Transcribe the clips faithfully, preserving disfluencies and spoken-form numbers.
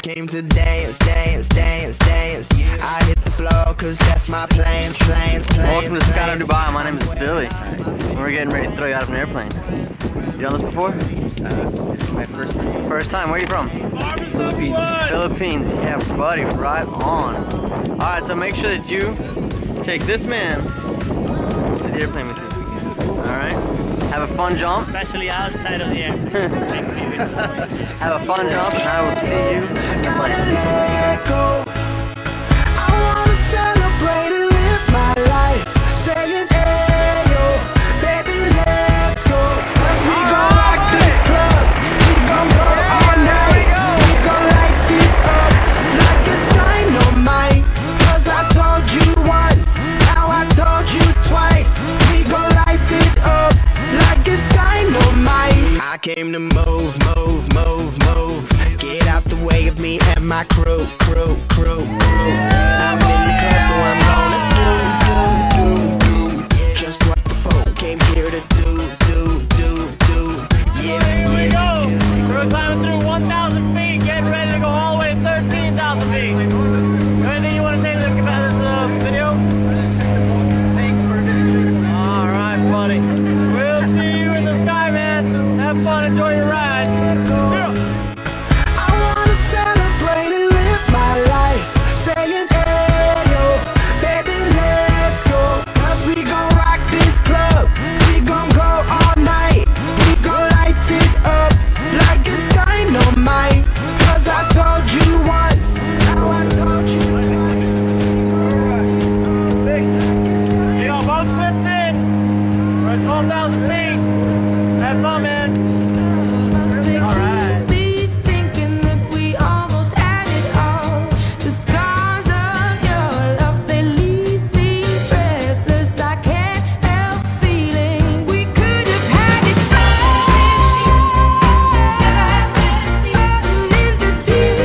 I came to dance, dance, dance, dance. I hit the floor cause that's my plan, plan, plan. Welcome to Skydive Dubai, my name is Billy. And we're getting ready to throw you out of an airplane. You done this before? Uh, this is my first time. First time, where are you from? Philippines. Philippines, yeah buddy, right on. Alright, so make sure that you take this man to the airplane with you. Alright? Have a fun jump. Especially outside of the airplane. Have a fun jump and I will see you in the plane. Came to move, move, move, move. Get out the way of me and my crew, crew, crew, crew. I'm in the club, so I'm gonna do, do, do, do. Just what the folk came here to do, do, do, do. Yeah, here we go. We're climbing through one thousand feet, getting ready to go all the way to thirteen thousand feet. Anything you want to say to the about this video? Thanks for this. All right, buddy. We'll see you in the sky, man. Have fun, enjoy your ride. I wanna celebrate and live my life. Saying, hey, yo, baby, let's go. Cause we gon' rock this club. We gon' go all night. We gon' light it up like it's dynamite. Cause I told you once. Now I told you twice. We gon' rock it up like it's dynamite. Yo, both flips in. We're at twelve thousand feet. Have fun, man. All right. Be thinking that we almost had it all. The scars of your love, they leave me breathless. I can't help feeling we could have had it all. In the deep,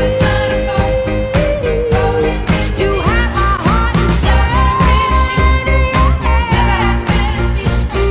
you have my heart inside, and you played it .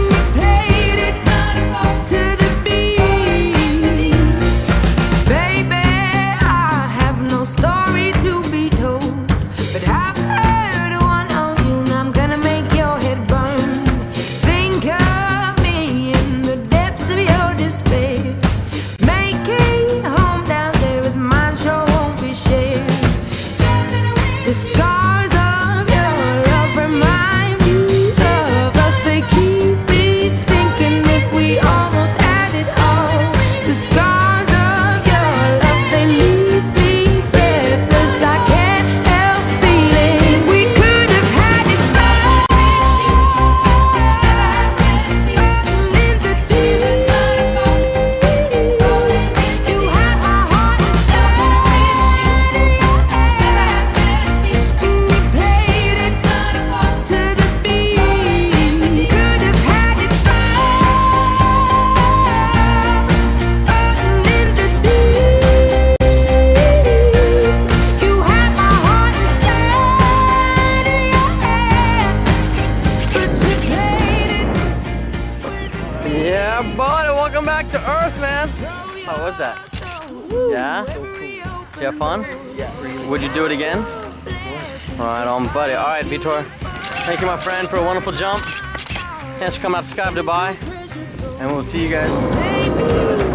Yeah, bud, and welcome back to Earth, man. How was that? Yeah? Did you have fun? Yeah, really. Would you do it again? Alright, on, buddy. Alright, Vitor. Thank you, my friend, for a wonderful jump. Thanks for coming out to Skydive Dubai. And we'll see you guys.